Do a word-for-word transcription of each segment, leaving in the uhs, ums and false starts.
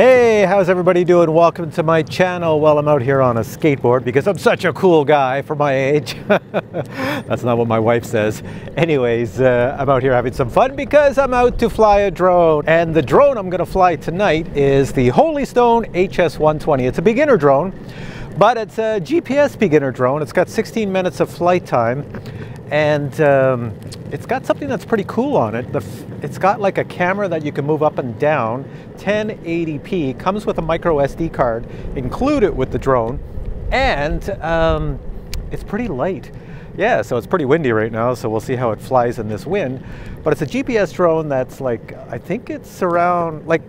Hey, how's everybody doing? Welcome to my channel. Well, I'm out here on a skateboard because I'm such a cool guy for my age. That's not what my wife says. Anyways, uh, I'm out here having some fun because I'm out to fly a drone. And the drone I'm gonna fly tonight is the Holy Stone H S one twenty. It's a beginner drone, but it's a G P S beginner drone. It's got sixteen minutes of flight time. And um, it's got something that's pretty cool on it. The it's got like a camera that you can move up and down, ten eighty p, comes with a micro S D card, included with the drone, and um, it's pretty light. Yeah, so it's pretty windy right now, so we'll see how it flies in this wind. But it's a G P S drone that's like, I think it's around, like,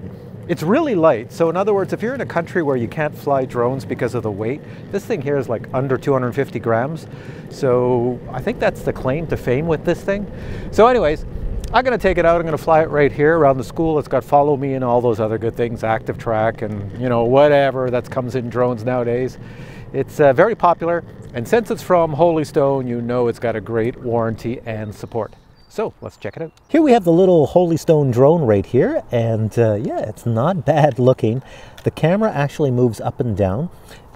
it's really light. So in other words, if you're in a country where you can't fly drones because of the weight, this thing here is like under two hundred fifty grams. So I think that's the claim to fame with this thing. So anyways, I'm gonna take it out. I'm gonna fly it right here around the school. It's got follow me and all those other good things, active track and you know, whatever that comes in drones nowadays. It's uh, very popular. And since it's from Holy Stone, you know it's got a great warranty and support. So let's check it out. Here we have the little Holy Stone drone right here, and uh, yeah, it's not bad looking. The camera actually moves up and down,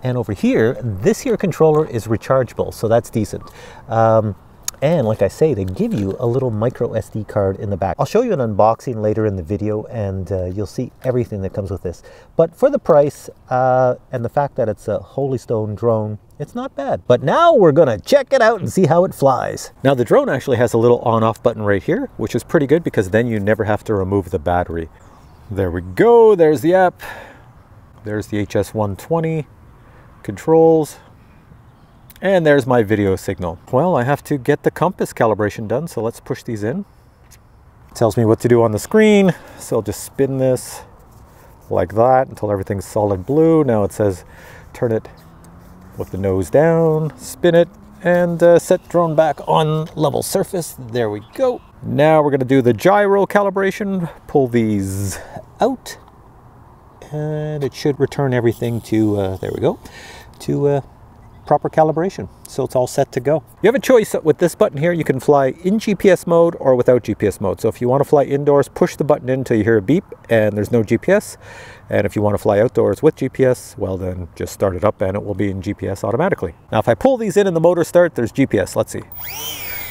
and over here, this here controller is rechargeable, so that's decent. Um, and like I say, they give you a little micro S D card in the back. I'll show you an unboxing later in the video, and uh, you'll see everything that comes with this. But for the price uh, and the fact that it's a Holy Stone drone, it's not bad. But now we're gonna check it out and see how it flies. Now the drone actually has a little on-off button right here, which is pretty good because then you never have to remove the battery. There we go, there's the app. There's the H S one twenty, controls, and there's my video signal. Well, I have to get the compass calibration done, so let's push these in. It tells me what to do on the screen, so I'll just spin this like that until everything's solid blue. Now it says turn it with the nose down, spin it, and uh, set drone back on level surface. There we go. Now we're gonna do the gyro calibration, pull these out, and it should return everything to, uh, there we go, to uh, proper calibration. So it's all set to go. You have a choice with this button here. You can fly in G P S mode or without G P S mode. So if you wanna fly indoors, push the button in until you hear a beep and there's no G P S. And if you wanna fly outdoors with G P S, well then just start it up and it will be in G P S automatically. Now if I pull these in and the motor start, there's G P S, let's see.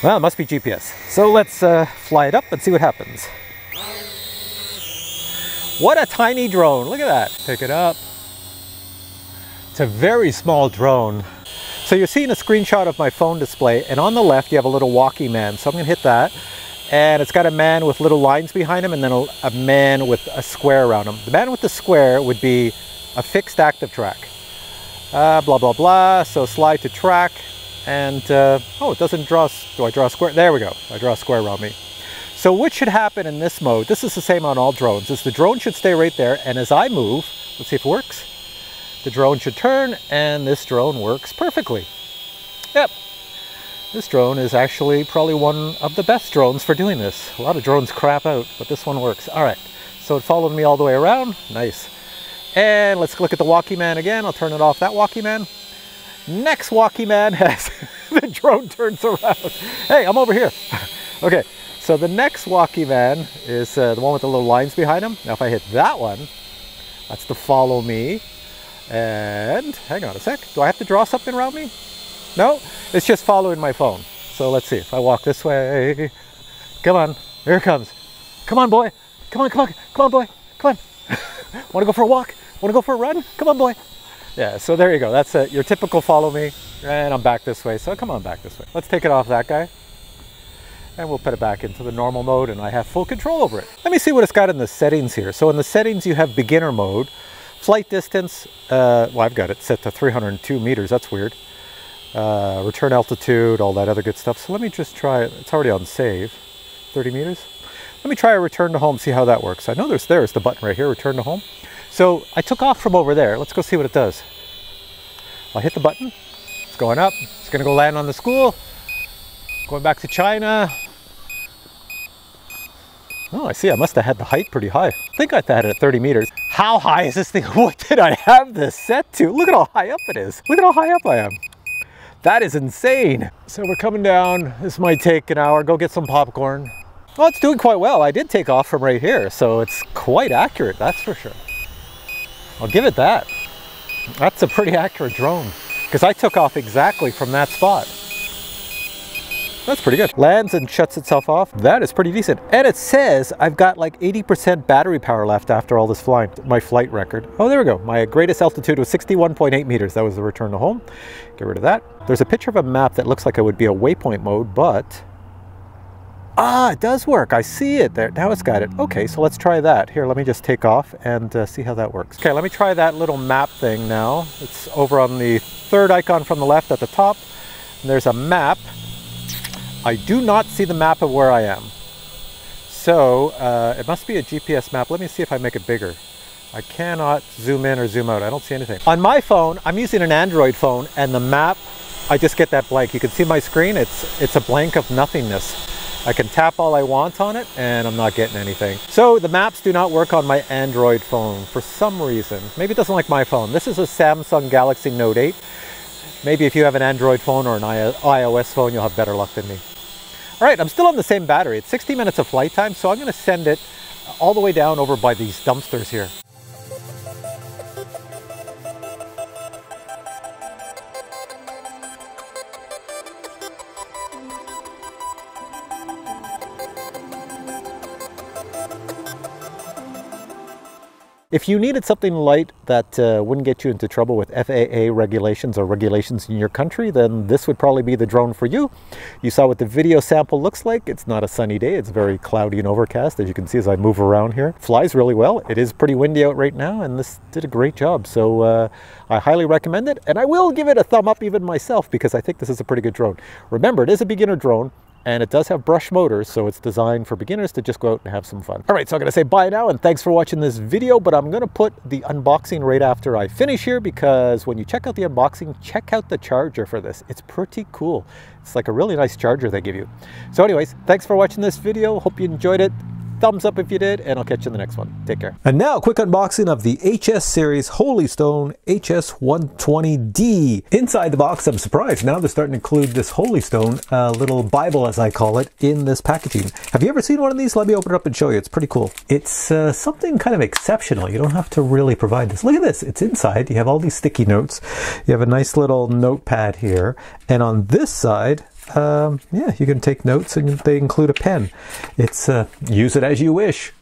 Well, it must be G P S. So let's uh, fly it up and see what happens. What a tiny drone, look at that. Pick it up. It's a very small drone. So you're seeing a screenshot of my phone display, and on the left you have a little walkie man. So I'm gonna hit that, and it's got a man with little lines behind him and then a, a man with a square around him. The man with the square would be a fixed active track. Uh, blah, blah, blah, so slide to track, and, uh, oh, it doesn't draw, do I draw a square? There we go, I draw a square around me. So what should happen in this mode, this is the same on all drones, is the drone should stay right there, and as I move, let's see if it works. The drone should turn, and this drone works perfectly. Yep, this drone is actually probably one of the best drones for doing this. A lot of drones crap out, but this one works. All right, so it followed me all the way around, nice. And let's look at the walkie man again. I'll turn it off, that walkie man. Next walkie man has, the drone turns around. Hey, I'm over here. Okay, so the next walkie man is uh, the one with the little lines behind him. Now if I hit that one, that's the follow me. And hang on a sec, do I have to draw something around me? No, it's just following my phone. So let's see, if I walk this way, come on, here it comes. Come on, boy, come on, come on, come on, boy, come on. Wanna go for a walk? Wanna go for a run? Come on, boy. Yeah, so there you go, that's it, your typical follow me, and I'm back this way, so come on back this way. Let's take it off that guy, and we'll put it back into the normal mode, and I have full control over it. Let me see what it's got in the settings here. So in the settings, you have beginner mode, flight distance, uh, well, I've got it set to three hundred two meters, that's weird. Uh, return altitude, all that other good stuff. So let me just try it, it's already on save, thirty meters. Let me try a return to home, see how that works. I know there's, there's the button right here, return to home. So I took off from over there, let's go see what it does. I'll hit the button, it's going up, it's gonna go land on the school, going back to China. Oh, I see, I must have had the height pretty high. I think I had it at thirty meters. How high is this thing? What did I have this set to? Look at how high up it is. Look at how high up I am. That is insane. So we're coming down. This might take an hour. Go get some popcorn. Well, it's doing quite well. I did take off from right here, so it's quite accurate, that's for sure. I'll give it that. That's a pretty accurate drone, because I took off exactly from that spot. That's pretty good. Lands and shuts itself off. That is pretty decent. And it says I've got like eighty percent battery power left after all this flying. My flight record. Oh, there we go. My greatest altitude was sixty-one point eight meters. That was the return to home. Get rid of that. There's a picture of a map that looks like it would be a waypoint mode, but... ah, it does work. I see it there. Now it's got it. Okay, so let's try that. Here, let me just take off and uh, see how that works. Okay, let me try that little map thing now. It's over on the third icon from the left at the top. And there's a map. I do not see the map of where I am. So uh, it must be a G P S map. Let me see if I make it bigger. I cannot zoom in or zoom out. I don't see anything. On my phone, I'm using an Android phone, and the map, I just get that blank. You can see my screen. It's, it's a blank of nothingness. I can tap all I want on it and I'm not getting anything. So the maps do not work on my Android phone for some reason. Maybe it doesn't like my phone. This is a Samsung Galaxy Note eight. Maybe if you have an Android phone or an iOS phone, you'll have better luck than me. All right, I'm still on the same battery. It's sixty minutes of flight time, so I'm gonna send it all the way down over by these dumpsters here. If you needed something light that uh, wouldn't get you into trouble with F A A regulations or regulations in your country, then this would probably be the drone for you. You saw what the video sample looks like. It's not a sunny day. It's very cloudy and overcast, as you can see as I move around here. Flies really well. It is pretty windy out right now, and this did a great job. So uh, I highly recommend it, and I will give it a thumb up even myself, because I think this is a pretty good drone. Remember, it is a beginner drone. And it does have brush motors, so it's designed for beginners to just go out and have some fun. All right, so I'm gonna say bye now, and thanks for watching this video, but I'm gonna put the unboxing right after I finish here, because when you check out the unboxing, check out the charger for this. It's pretty cool. It's like a really nice charger they give you. So anyways, thanks for watching this video. Hope you enjoyed it. Thumbs up if you did, and I'll catch you in the next one. Take care. And now, quick unboxing of the H S series Holy Stone H S one twenty D. Inside the box, I'm surprised. Now they're starting to include this Holy Stone, uh, little Bible as I call it, in this packaging. Have you ever seen one of these? Let me open it up and show you. It's pretty cool. It's uh, something kind of exceptional. You don't have to really provide this. Look at this. It's inside. You have all these sticky notes. You have a nice little notepad here. And on this side, Um, yeah, you can take notes, and they include a pen. It's uh, use it as you wish.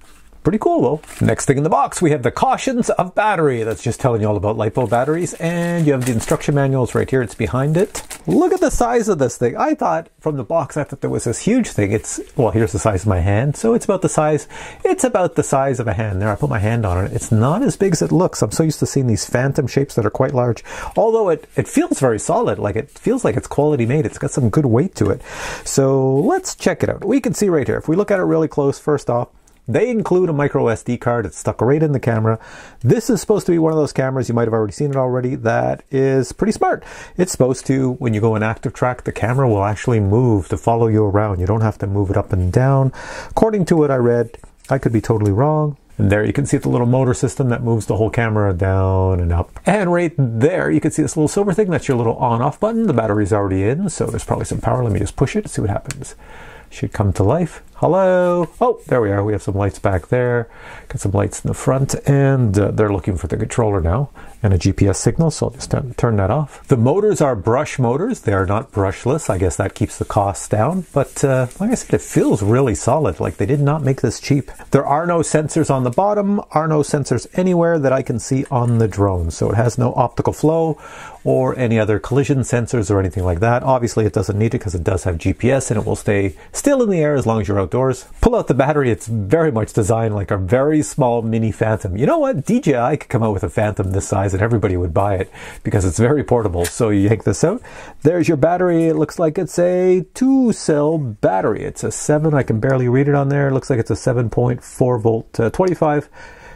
Pretty cool though. Next thing in the box, we have the cautions of battery. That's just telling you all about LiPo batteries. And you have the instruction manuals right here. It's behind it. Look at the size of this thing. I thought from the box, I thought there was this huge thing. It's, well, here's the size of my hand. So it's about the size, it's about the size of a hand. There, I put my hand on it. It's not as big as it looks. I'm so used to seeing these phantom shapes that are quite large. Although it, it feels very solid. Like it feels like it's quality made. It's got some good weight to it. So let's check it out. We can see right here. If we look at it really close, first off, they include a micro S D card. It's stuck right in the camera. This is supposed to be one of those cameras, you might have already seen it already, that is pretty smart. It's supposed to, when you go in active track, the camera will actually move to follow you around. You don't have to move it up and down. According to what I read, I could be totally wrong. And there you can see the little motor system that moves the whole camera down and up. And right there, you can see this little silver thing. That's your little on-off button. The battery's already in, so there's probably some power. Let me just push it and see what happens. Should come to life. Hello. Oh, there we are. We have some lights back there. Got some lights in the front, and uh, they're looking for the controller now and a G P S signal. So I'll just turn that off. The motors are brush motors. They are not brushless. I guess that keeps the costs down. But uh, like I said, it feels really solid. Like they did not make this cheap. There are no sensors on the bottom, are no sensors anywhere that I can see on the drone. So it has no optical flow or any other collision sensors or anything like that. Obviously it doesn't need it because it does have G P S and it will stay still in the air as long as you're outdoors. Pull out the battery. It's very much designed like a very small mini Phantom. You know what? D J I could come out with a Phantom this size and everybody would buy it because it's very portable. So you yank this out. There's your battery. It looks like it's a two cell battery. It's a seven. I can barely read it on there. It looks like it's a seven point four volt, uh, twenty-five,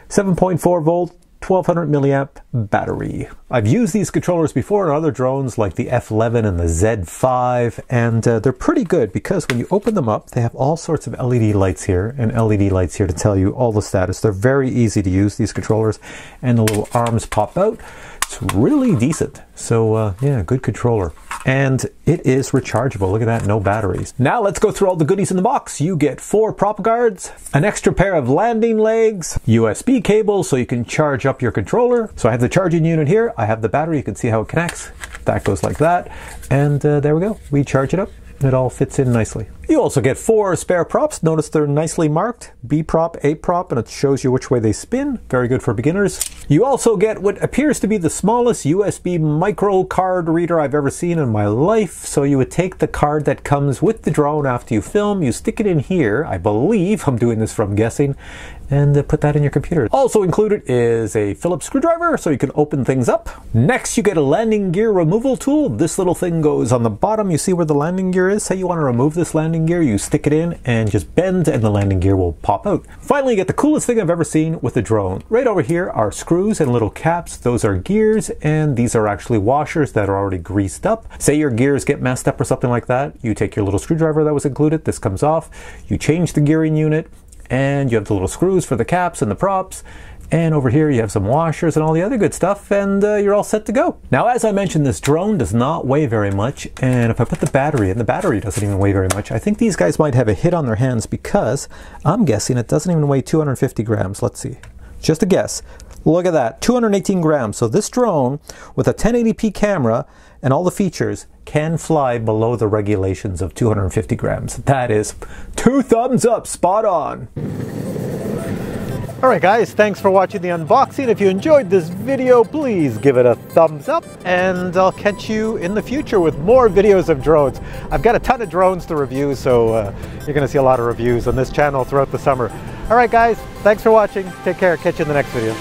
seven point four volt, twelve hundred milliamp battery. I've used these controllers before on other drones like the F eleven and the Z five, and uh, they're pretty good because when you open them up, they have all sorts of L E D lights here and L E D lights here to tell you all the status. They're very easy to use, these controllers, and the little arms pop out. It's really decent. So uh, yeah, good controller. And it is rechargeable. Look at that, no batteries. Now let's go through all the goodies in the box. You get four prop guards, an extra pair of landing legs, U S B cable so you can charge up your controller. So I have the charging unit here. I have the battery. You can see how it connects. That goes like that. And uh, there we go. We charge it up. It all fits in nicely. You also get four spare props. Notice they're nicely marked. B prop, A prop, and it shows you which way they spin. Very good for beginners. You also get what appears to be the smallest U S B micro card reader I've ever seen in my life. So you would take the card that comes with the drone after you film, you stick it in here, I believe, I'm doing this from guessing, and put that in your computer. Also included is a Phillips screwdriver so you can open things up. Next, you get a landing gear removal tool. This little thing goes on the bottom. You see where the landing gear is? Say you want to remove this landing gear, you stick it in and just bend and the landing gear will pop out. Finally, you get the coolest thing I've ever seen with a drone. Right over here are screws and little caps. Those are gears, and these are actually washers that are already greased up. Say your gears get messed up or something like that, you take your little screwdriver that was included, this comes off, you change the gearing unit, and you have the little screws for the caps and the props. And over here you have some washers and all the other good stuff, and uh, you're all set to go. Now, as I mentioned, this drone does not weigh very much, and if I put the battery in, the battery doesn't even weigh very much. I think these guys might have a hit on their hands because I'm guessing it doesn't even weigh two hundred fifty grams. Let's see. Just a guess. Look at that, two hundred eighteen grams. So this drone with a ten eighty p camera and all the features can fly below the regulations of two hundred fifty grams. That is two thumbs up, spot on. Alright guys, thanks for watching the unboxing. If you enjoyed this video, please give it a thumbs up, and I'll catch you in the future with more videos of drones. I've got a ton of drones to review, so uh, you're going to see a lot of reviews on this channel throughout the summer. Alright guys, thanks for watching. Take care. Catch you in the next video.